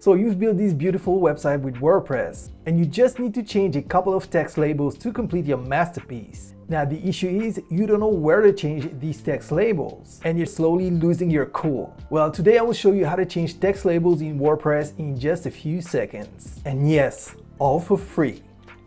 So you've built this beautiful website with WordPress and you just need to change a couple of text labels to complete your masterpiece. Now the issue is you don't know where to change these text labels and you're slowly losing your cool. Well, today I will show you how to change text labels in WordPress in just a few seconds. And yes, all for free.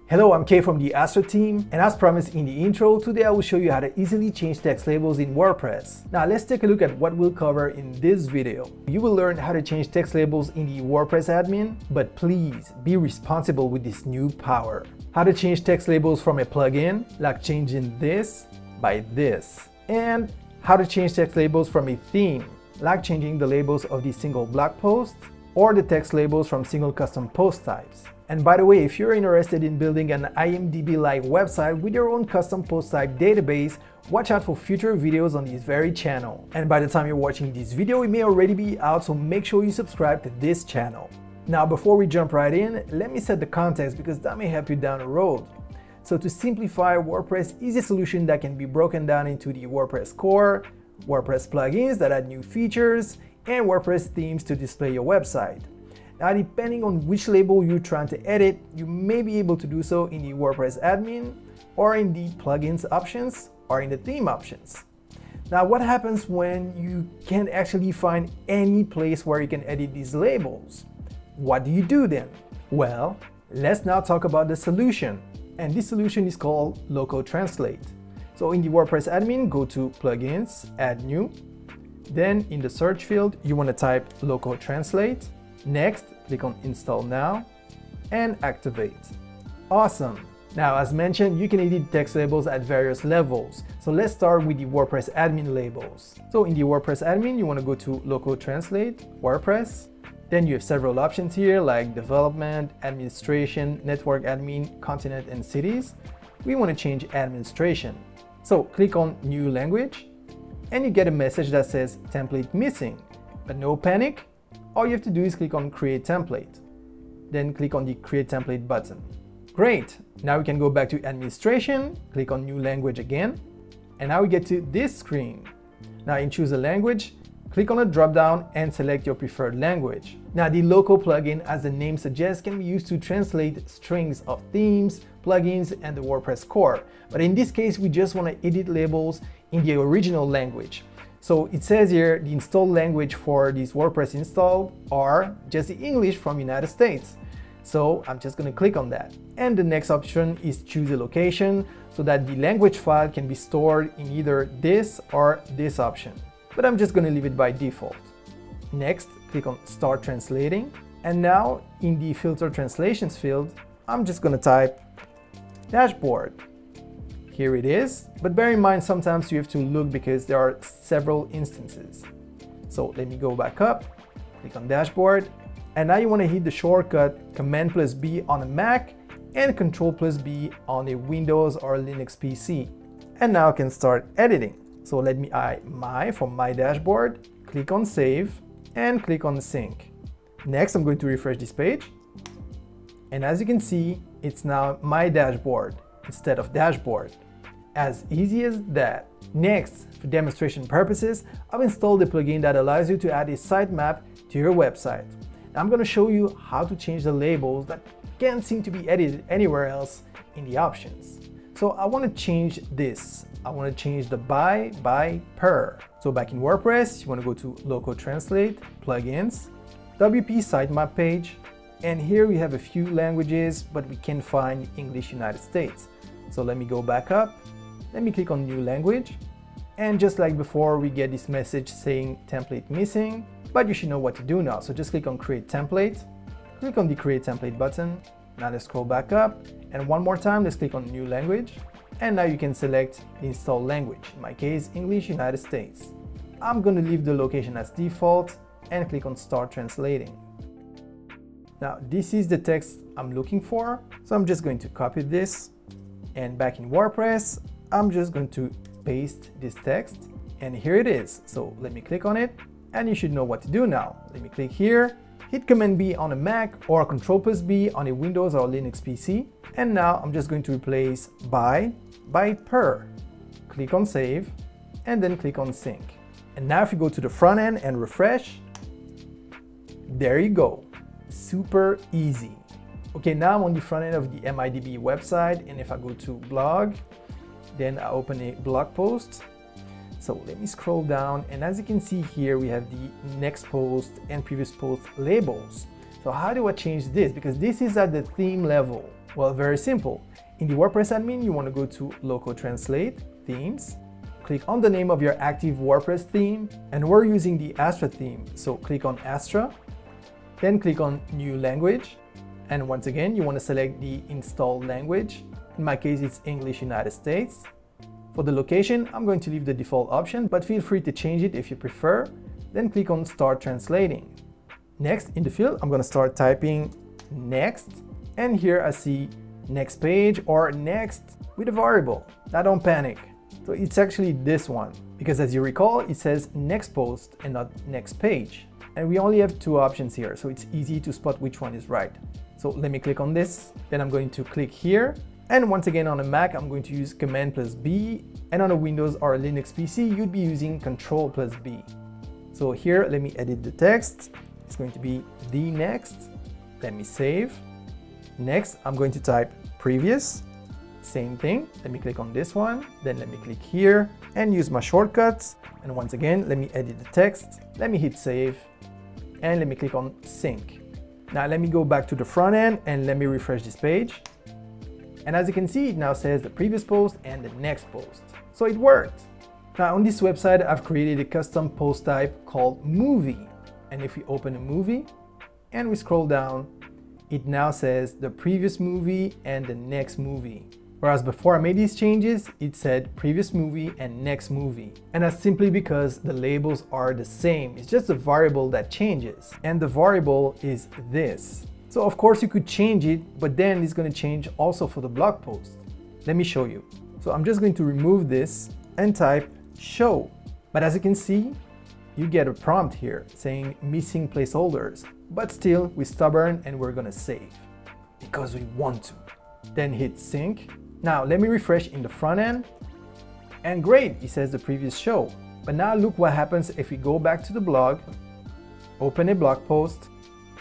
Hello, I'm Kay from the Astra team, and as promised in the intro, today I will show you how to easily change text labels in WordPress. Now let's take a look at what we'll cover in this video. You will learn how to change text labels in the WordPress admin, but please be responsible with this new power. How to change text labels from a plugin, like changing this by this. And how to change text labels from a theme, like changing the labels of the single blog post or the text labels from single custom post types. And by the way, if you're interested in building an IMDb-like website with your own custom post type database, watch out for future videos on this very channel. And by the time you're watching this video, it may already be out, so make sure you subscribe to this channel. Now, before we jump right in, let me set the context because that may help you down the road. So to simplify, WordPress is a solution that can be broken down into the WordPress core, WordPress plugins that add new features, and WordPress themes to display your website. Now, depending on which label you're trying to edit, you may be able to do so in the WordPress admin or in the plugins options or in the theme options. Now, what happens when you can't actually find any place where you can edit these labels? What do you do then? Well, let's now talk about the solution. And this solution is called Loco Translate. So in the WordPress admin, go to plugins, add new. Then in the search field, you want to type Loco Translate. Next, click on Install Now and activate. Awesome! Now, as mentioned, you can edit text labels at various levels. So let's start with the WordPress admin labels. So in the WordPress admin, you want to go to Loco Translate, WordPress. Then you have several options here like Development, Administration, Network Admin, Continent and Cities. We want to change Administration. So click on New Language and you get a message that says Template Missing. But no panic. All you have to do is click on Create Template, then click on the Create Template button. Great! Now we can go back to Administration, click on New Language again, and now we get to this screen. Now in Choose a Language, click on a drop-down and select your preferred language. Now the Loco plugin, as the name suggests, can be used to translate strings of themes, plugins, and the WordPress core. But in this case, we just want to edit labels in the original language. So it says here the install language for this WordPress install are just the English from United States. So I'm just going to click on that. And the next option is choose a location so that the language file can be stored in either this or this option. But I'm just going to leave it by default. Next, click on Start Translating. And now in the Filter Translations field, I'm just going to type Dashboard. Here it is, but bear in mind sometimes you have to look because there are several instances. So let me go back up, click on Dashboard, and now you want to hit the shortcut Command+B on a Mac and Control+B on a Windows or Linux PC. And now I can start editing. So let me add my from my dashboard, click on Save and click on Sync. Next, I'm going to refresh this page. And as you can see, it's now my dashboard instead of dashboard. As easy as that. Next, for demonstration purposes, I've installed a plugin that allows you to add a sitemap to your website. Now, I'm going to show you how to change the labels that can't seem to be edited anywhere else in the options. So I want to change this. I want to change the by, per. So back in WordPress, you want to go to Loco Translate, Plugins, WP Sitemap page, and here we have a few languages, but we can't find English United States. So let me go back up, let me click on New Language, and just like before, we get this message saying Template Missing, but you should know what to do now. So just click on Create Template, click on the Create Template button, now let's scroll back up, and one more time, let's click on New Language, and now you can select the install language, in my case, English United States. I'm gonna leave the location as default, and click on Start Translating. Now, this is the text I'm looking for, so I'm just going to copy this. And back in WordPress, I'm just going to paste this text. And here it is. So let me click on it, and you should know what to do now. Let me click here, hit Command+B on a Mac or Control+B on a Windows or Linux PC. And now I'm just going to replace by per. Click on Save, and then click on Sync. And now if you go to the front end and refresh, there you go. super easy. Okay, now I'm on the front end of the IMDb website, and if I go to blog, then I open a blog post. So let me scroll down, and as you can see here, we have the next post and previous post labels. So how do I change this? Because this is at the theme level. Well, very simple. In the WordPress admin, you want to go to Loco Translate, Themes, click on the name of your active WordPress theme, and we're using the Astra theme. So click on Astra, then click on New Language. And once again, you want to select the installed language. In my case, it's English United States. For the location, I'm going to leave the default option, but feel free to change it if you prefer. Then click on Start Translating. Next, in the field, I'm going to start typing next. And here I see next page or next with a variable. Now don't panic. So it's actually this one, because as you recall, it says next post and not next page. And we only have two options here, so it's easy to spot which one is right. So let me click on this, then I'm going to click here. And once again, on a Mac, I'm going to use Command+B, and on a Windows or a Linux PC, you'd be using Control+B. So here, let me edit the text. It's going to be the next. Let me save. Next, I'm going to type previous. Same thing. Let me click on this one, then let me click here and use my shortcuts. And once again, let me edit the text. Let me hit save and let me click on sync. Now let me go back to the front end and let me refresh this page. And as you can see, it now says the previous post and the next post. So it worked. Now on this website, I've created a custom post type called movie. And if we open a movie and we scroll down, it now says the previous movie and the next movie. Whereas before I made these changes, it said previous movie and next movie. And that's simply because the labels are the same. It's just a variable that changes. And the variable is this. So of course you could change it, but then it's going to change also for the blog post. Let me show you. So I'm just going to remove this and type show. But as you can see, you get a prompt here saying missing placeholders. But still, we're stubborn and we're going to save because we want to. Then hit sync. Now let me refresh in the front end, and great, it says the previous show. But now look what happens if we go back to the blog, open a blog post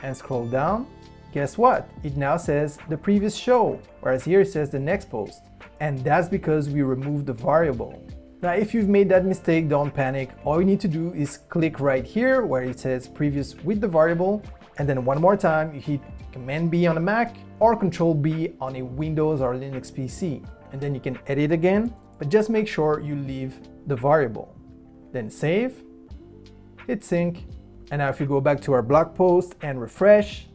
and scroll down. Guess what? It now says the previous show, whereas here it says the next post. And that's because we removed the variable. Now if you've made that mistake, don't panic. All you need to do is click right here where it says previous with the variable, and then one more time you hit Command+B on a Mac or Control+B on a Windows or Linux PC. And then you can edit again, but just make sure you leave the variable. Then save, hit sync. And now if you go back to our blog post and refresh,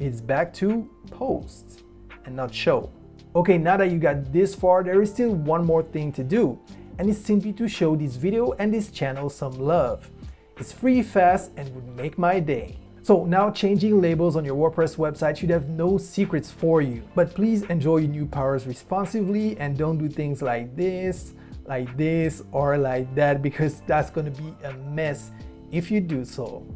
it's back to post and not show. Okay, now that you got this far, there is still one more thing to do. And it's simply to show this video and this channel some love. It's free, fast, and would make my day. So now changing labels on your WordPress website should have no secrets for you, but please enjoy your new powers responsibly and don't do things like this, or like that, because that's gonna be a mess if you do so.